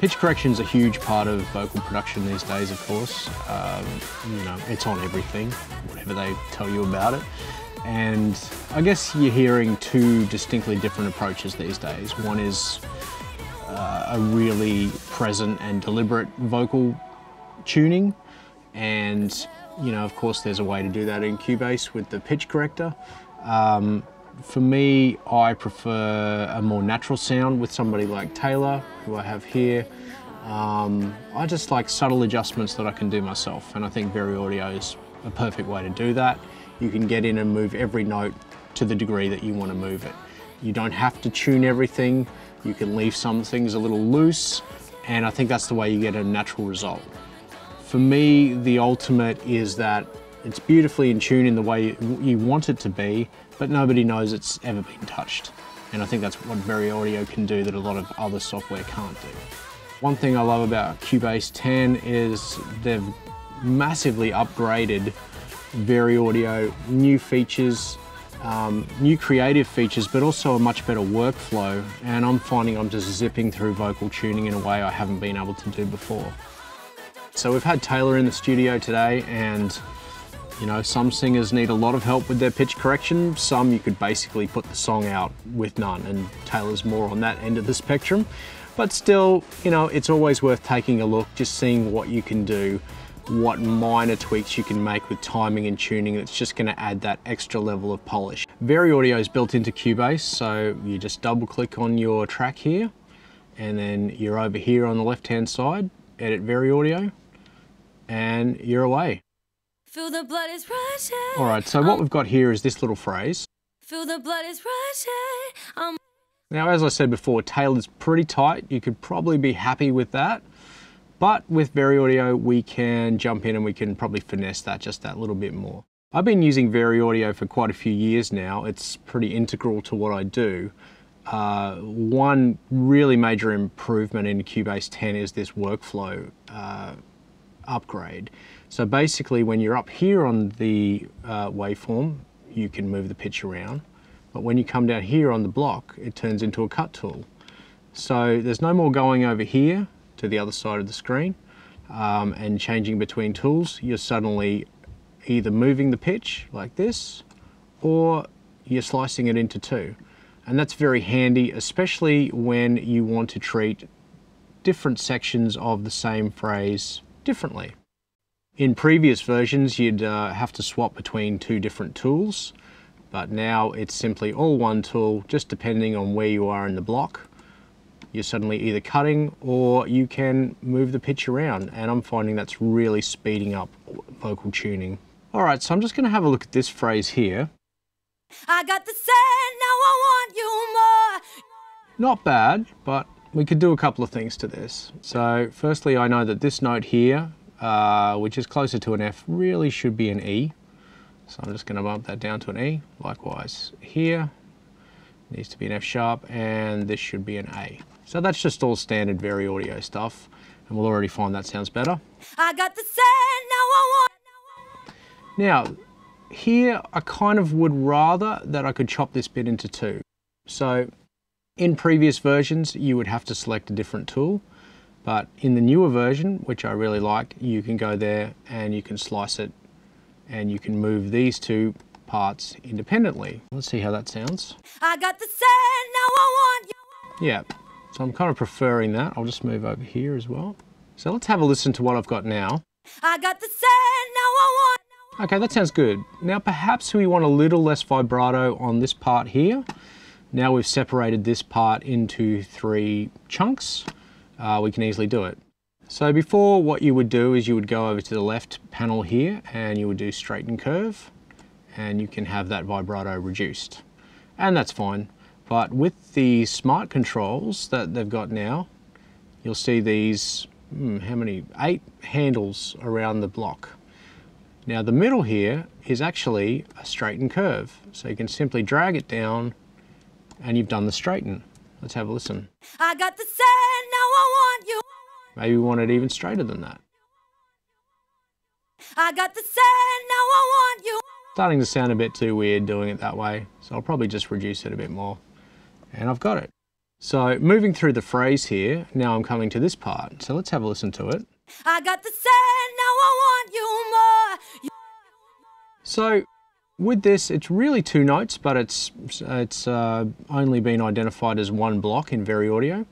Pitch correction is a huge part of vocal production these days, of course. You know, it's on everything, whatever they tell you about it. And I guess you're hearing two distinctly different approaches these days. One is a really present and deliberate vocal tuning, and you know, of course, there's a way to do that in Cubase with the pitch corrector. For me, I prefer a more natural sound with somebody like Taylor, who I have here. I just like subtle adjustments that I can do myself, and I think VariAudio is a perfect way to do that. You can get in and move every note to the degree that you want to move it. You don't have to tune everything. You can leave some things a little loose, and I think that's the way you get a natural result. For me, the ultimate is that it's beautifully in tune in the way you want it to be, but nobody knows it's ever been touched. And I think that's what VariAudio can do that a lot of other software can't do. One thing I love about Cubase 10 is they've massively upgraded VariAudio, new features, new creative features, but also a much better workflow. And I'm finding I'm just zipping through vocal tuning in a way I haven't been able to do before. So we've had Taylor in the studio today, and you know, some singers need a lot of help with their pitch correction. Some you could basically put the song out with none, and Taylor's more on that end of the spectrum. But still, you know, it's always worth taking a look, just seeing what you can do, what minor tweaks you can make with timing and tuning. That's just gonna add that extra level of polish. VariAudio is built into Cubase, so you just double click on your track here, and then you're over here on the left-hand side, edit VariAudio, and you're away. Feel the blood is rushing. All right, so what we've got here is this little phrase. Feel the blood is rushing. Now, as I said before, Taylor's pretty tight. You could probably be happy with that. But with VariAudio, we can jump in and we can probably finesse that just that little bit more. I've been using VariAudio for quite a few years now. It's pretty integral to what I do. One really major improvement in Cubase 10 is this workflow upgrade. So basically, when you're up here on the waveform, you can move the pitch around, but when you come down here on the block, it turns into a cut tool. So there's no more going over here to the other side of the screen and changing between tools. You're suddenly either moving the pitch like this, or you're slicing it into two. And that's very handy, especially when you want to treat different sections of the same phrase differently. In previous versions, you'd have to swap between two different tools, but now it's simply all one tool. Just depending on where you are in the block, you're suddenly either cutting or you can move the pitch around, and I'm finding that's really speeding up vocal tuning. All right, so I'm just going to have a look at this phrase here. I got the sand, now I want you more. Not bad, but we could do a couple of things to this. So firstly, I know that this note here, which is closer to an F, really should be an E. So I'm just going to bump that down to an E. Likewise here, needs to be an F sharp, and this should be an A. So that's just all standard VariAudio stuff, and we'll already find that sounds better. I got the sand, now I want. Now, here, I kind of would rather that I could chop this bit into two. So in previous versions, you would have to select a different tool, but in the newer version, which I really like, you can go there and you can slice it, and you can move these two parts independently. Let's see how that sounds. I got the sand, now I want you. Yeah, so I'm kind of preferring that. I'll just move over here as well. So let's have a listen to what I've got now. I got the sand, now I want. Okay, that sounds good. Now perhaps we want a little less vibrato on this part here. Now we've separated this part into three chunks, we can easily do it. So before, what you would do is you would go over to the left panel here and you would do straighten curve, and you can have that vibrato reduced. And that's fine, but with the smart controls that they've got now, you'll see these, how many? 8 handles around the block. Now the middle here is actually a straighten curve. So you can simply drag it down and you've done the straighten. Let's have a listen. I got the sand, now I want you. Maybe we want it even straighter than that. I got the sand, now I want you. Starting to sound a bit too weird doing it that way. So I'll probably just reduce it a bit more. And I've got it. So moving through the phrase here, now I'm coming to this part. So let's have a listen to it. I got the sand, now I want you more. So with this, it's really two notes, but it's only been identified as one block in VariAudio.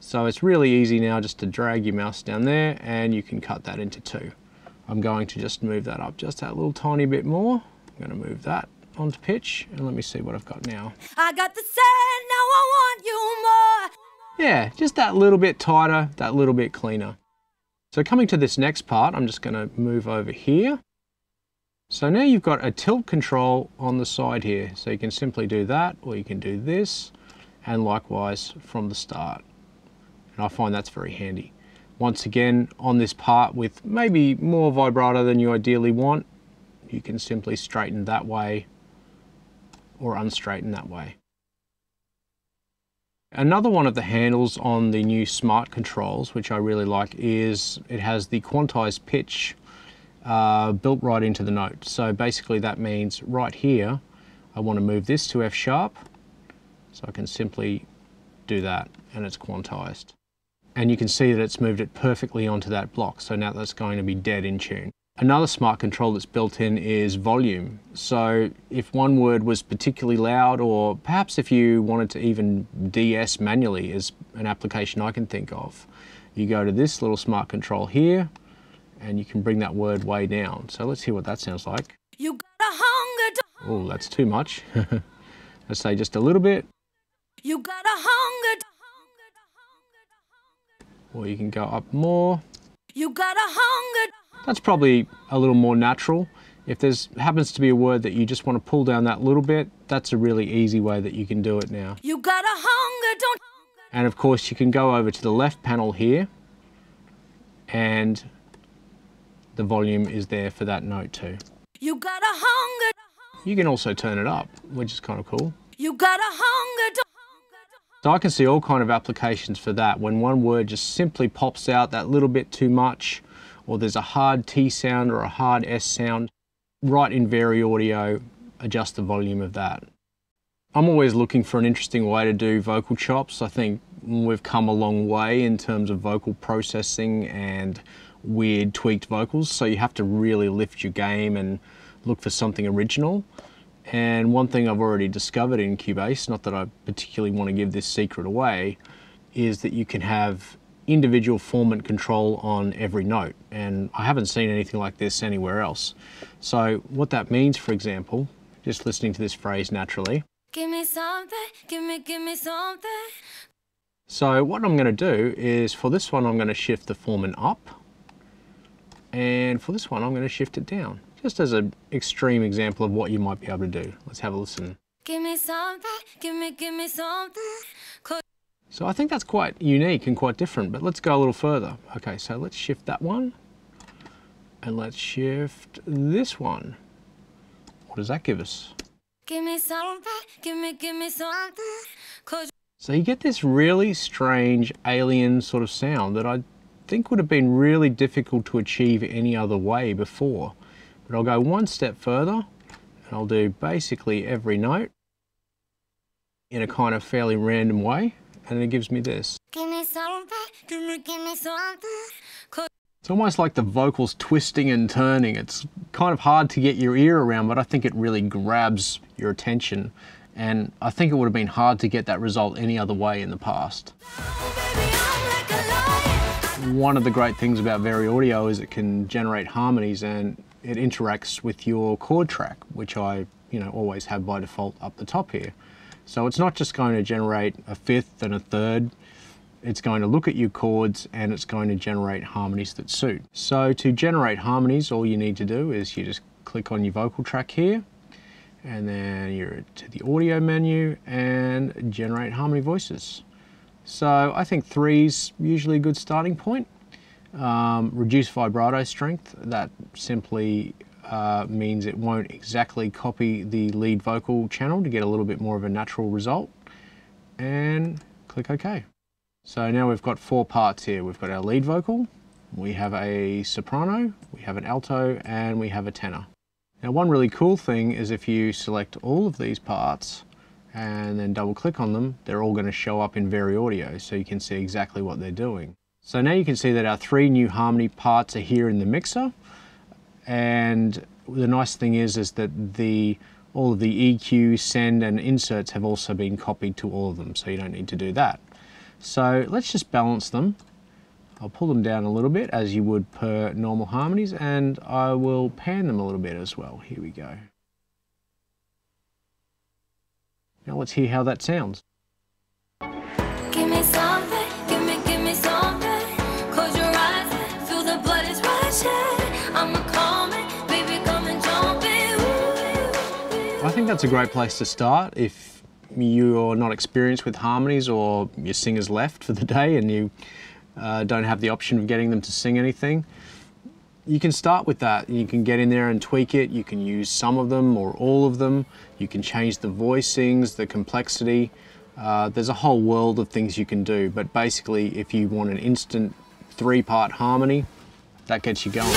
So it's really easy now just to drag your mouse down there and you can cut that into two. I'm going to just move that up just that little tiny bit more. I'm going to move that onto pitch and let me see what I've got now. I got the sand, now I want you more. Yeah, just that little bit tighter, that little bit cleaner. So coming to this next part, I'm just going to move over here. So now you've got a tilt control on the side here. So you can simply do that, or you can do this, and likewise from the start. And I find that's very handy. Once again, on this part with maybe more vibrato than you ideally want, you can simply straighten that way or unstraighten that way. Another one of the handles on the new Smart Controls, which I really like, is it has the quantized pitch built right into the note. So basically that means right here, I want to move this to F sharp, so I can simply do that and it's quantized. And you can see that it's moved it perfectly onto that block. So now that's going to be dead in tune. Another smart control that's built in is volume. So if one word was particularly loud, or perhaps if you wanted to even de-escalate manually, is an application I can think of. You go to this little smart control here and you can bring that word way down. So let's hear what that sounds like. You got a hunger to... Oh, that's too much. Let's say just a little bit. You got a hunger to... Or you can go up more. You got a hunger. That's probably a little more natural. If there's happens to be a word that you just want to pull down that little bit, that's a really easy way that you can do it now. You got a hunger, don't. And of course you can go over to the left panel here and the volume is there for that note too. You got a hunger. You can also turn it up, which is kind of cool. You got a hunger, don't. So I can see all kind of applications for that. When one word just simply pops out that little bit too much, or there's a hard T sound or a hard S sound, right in VariAudio, adjust the volume of that. I'm always looking for an interesting way to do vocal chops. I think we've come a long way in terms of vocal processing and weird tweaked vocals. So you have to really lift your game and look for something original. And one thing I've already discovered in Cubase, not that I particularly want to give this secret away, is that you can have individual formant control on every note. And I haven't seen anything like this anywhere else. So what that means, for example, just listening to this phrase naturally. Give me something, give me something. So what I'm going to do is for this one, I'm going to shift the formant up. And for this one, I'm going to shift it down. Just as an extreme example of what you might be able to do. Let's have a listen. Give me something, give me something. So I think that's quite unique and quite different, but let's go a little further. Okay, so let's shift that one. And let's shift this one. What does that give us? Give me something, so you get this really strange alien sort of sound that I think would have been really difficult to achieve any other way before. But I'll go one step further and I'll do basically every note in a kind of fairly random way, and it gives me this. Give me something, give me something. It's almost like the vocals twisting and turning. It's kind of hard to get your ear around, but I think it really grabs your attention. And I think it would have been hard to get that result any other way in the past. One of the great things about VariAudio is it can generate harmonies and it interacts with your chord track, which I, always have by default up the top here. So it's not just going to generate a fifth and a third. It's going to look at your chords and it's going to generate harmonies that suit. So to generate harmonies, all you need to do is you just click on your vocal track here, and then you're to the audio menu and generate harmony voices. So I think 3's usually a good starting point. Reduce vibrato strength, that simply means it won't exactly copy the lead vocal channel to get a little bit more of a natural result. And click OK. So now we've got four parts here. We've got our lead vocal, we have a soprano, we have an alto, and we have a tenor. Now one really cool thing is if you select all of these parts and then double click on them, they're all going to show up in VariAudio, so you can see exactly what they're doing. So now you can see that our three new harmony parts are here in the mixer, and the nice thing is that all of the EQ, send and inserts have also been copied to all of them, so you don't need to do that. So let's just balance them. I'll pull them down a little bit as you would per normal harmonies, and I will pan them a little bit as well. Here we go. Now let's hear how that sounds. I think that's a great place to start if you're not experienced with harmonies, or your singer's left for the day and you don't have the option of getting them to sing anything. You can start with that. You can get in there and tweak it. You can use some of them or all of them. You can change the voicings, the complexity. There's a whole world of things you can do, but basically if you want an instant three-part harmony, that gets you going.